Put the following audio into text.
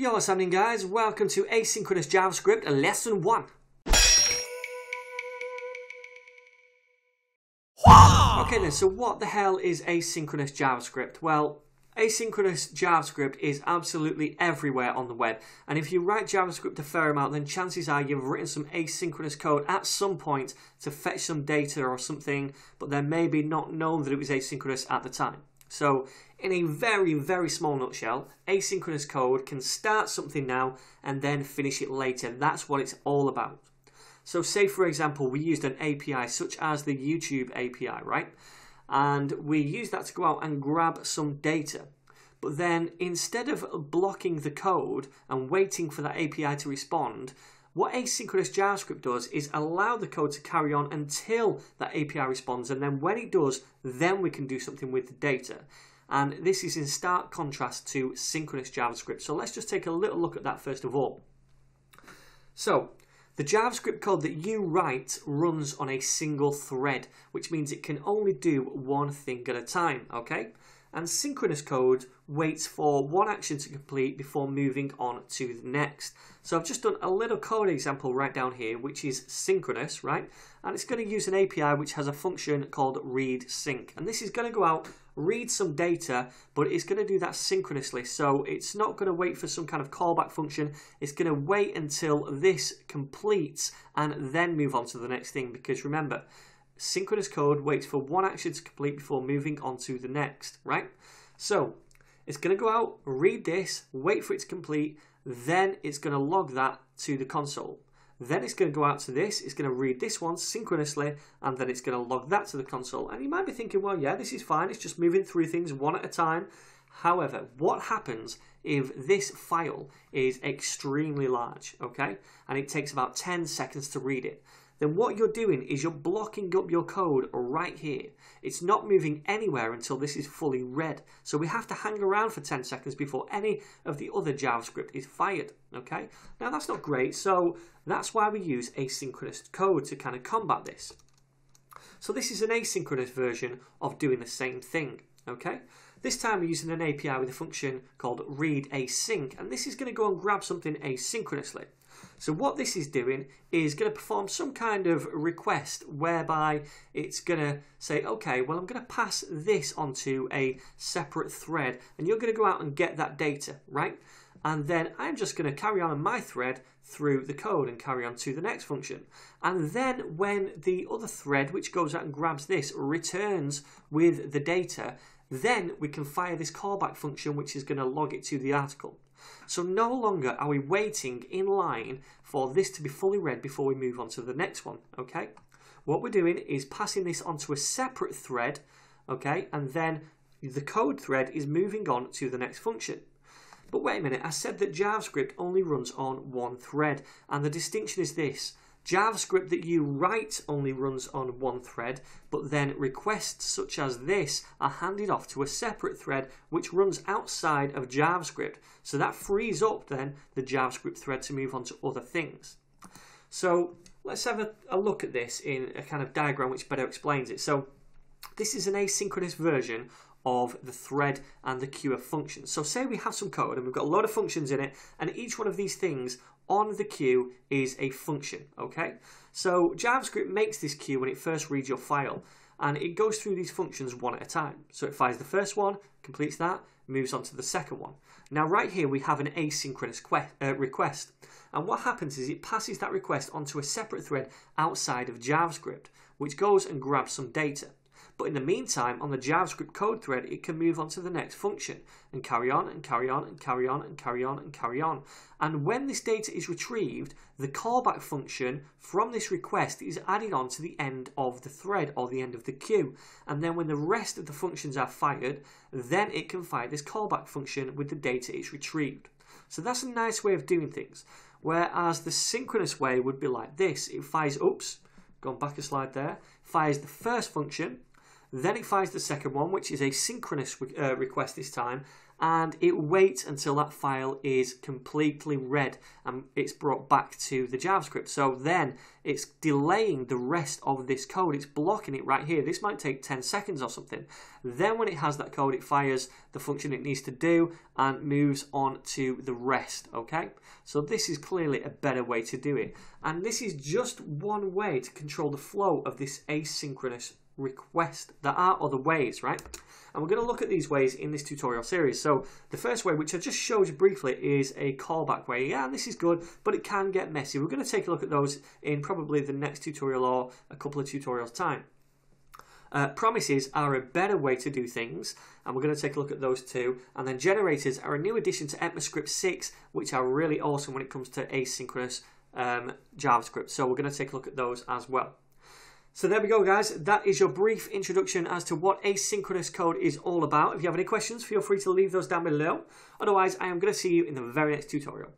Yo, what's happening, guys? Welcome to Asynchronous JavaScript Lesson 1. Wow. Okay then, so what the hell is asynchronous JavaScript? Well, asynchronous JavaScript is absolutely everywhere on the web. And if you write JavaScript a fair amount, then chances are you've written some asynchronous code at some point to fetch some data or something, but then maybe not known that it was asynchronous at the time. So, in a very, very small nutshell, asynchronous code can start something now and then finish it later. That's what it's all about. So, say for example, we used an API such as the YouTube API, right? And we used that to go out and grab some data. But then, instead of blocking the code and waiting for that API to respond, what asynchronous JavaScript does is allow the code to carry on until that API responds, and then when it does, then we can do something with the data. And this is in stark contrast to synchronous JavaScript. So let's just take a little look at that first of all. So the JavaScript code that you write runs on a single thread, which means it can only do one thing at a time, okay? And synchronous code waits for one action to complete before moving on to the next. So I've just done a little code example right down here, which is synchronous, right? And it's going to use an API which has a function called readSync. And this is going to go out, read some data, but it's going to do that synchronously. So it's not going to wait for some kind of callback function. It's going to wait until this completes and then move on to the next thing. Because remember, synchronous code waits for one action to complete before moving on to the next, right? So it's going to go out, read this, wait for it to complete, then it's going to log that to the console. Then it's going to go out to this, it's going to read this one synchronously, and then it's going to log that to the console. And you might be thinking, well, yeah, this is fine, it's just moving through things one at a time. However, what happens if this file is extremely large, okay? And it takes about 10 seconds to read it. Then what you're doing is you're blocking up your code right here. It's not moving anywhere until this is fully read. So we have to hang around for 10 seconds before any of the other JavaScript is fired, okay? Now that's not great, so that's why we use asynchronous code to kind of combat this. So this is an asynchronous version of doing the same thing, okay? This time we're using an API with a function called readAsync, and this is going to go and grab something asynchronously. So what this is doing is going to perform some kind of request whereby it's going to say, okay, well, I'm going to pass this onto a separate thread, and you're going to go out and get that data, right? And then I'm just going to carry on in my thread through the code and carry on to the next function. And then when the other thread, which goes out and grabs this, returns with the data, then we can fire this callback function, which is going to log it to the article. So no longer are we waiting in line for this to be fully read before we move on to the next one, okay? What we're doing is passing this onto a separate thread, okay? And then the code thread is moving on to the next function. But wait a minute, I said that JavaScript only runs on one thread, and the distinction is this. JavaScript that you write only runs on one thread, but then requests such as this are handed off to a separate thread which runs outside of JavaScript. So that frees up then the JavaScript thread to move on to other things. So let's have a look at this in a kind of diagram which better explains it. So this is an asynchronous version of the thread and the queue of functions. So say we have some code and we've got a load of functions in it, and each one of these things on the queue is a function, okay? So JavaScript makes this queue when it first reads your file, and it goes through these functions one at a time. So it fires the first one, completes that, moves on to the second one. Now right here we have an asynchronous request, and what happens is it passes that request onto a separate thread outside of JavaScript, which goes and grabs some data. But in the meantime, on the JavaScript code thread, it can move on to the next function and carry on and carry on and carry on and carry on and carry on. And when this data is retrieved, the callback function from this request is added on to the end of the thread or the end of the queue. And then when the rest of the functions are fired, then it can fire this callback function with the data it's retrieved. So that's a nice way of doing things. Whereas the synchronous way would be like this. It fires, oops, gone back a slide there, fires the first function. Then it fires the second one, which is a synchronous request this time, and it waits until that file is completely read and it's brought back to the JavaScript. So then it's delaying the rest of this code. It's blocking it right here. This might take 10 seconds or something. Then when it has that code, it fires the function it needs to do and moves on to the rest, okay? So this is clearly a better way to do it. And this is just one way to control the flow of this asynchronous request. There are other ways, right? And we're going to look at these ways in this tutorial series. So the first way, which I just showed you briefly, is a callback way. Yeah, this is good, but it can get messy. We're going to take a look at those in probably the next tutorial or a couple of tutorials time. Promises are a better way to do things, and we're going to take a look at those two. And then generators are a new addition to ECMAScript 6, which are really awesome when it comes to asynchronous JavaScript. So we're going to take a look at those as well. So there we go, guys. That is your brief introduction as to what asynchronous code is all about. If you have any questions, feel free to leave those down below. Otherwise, I am going to see you in the very next tutorial.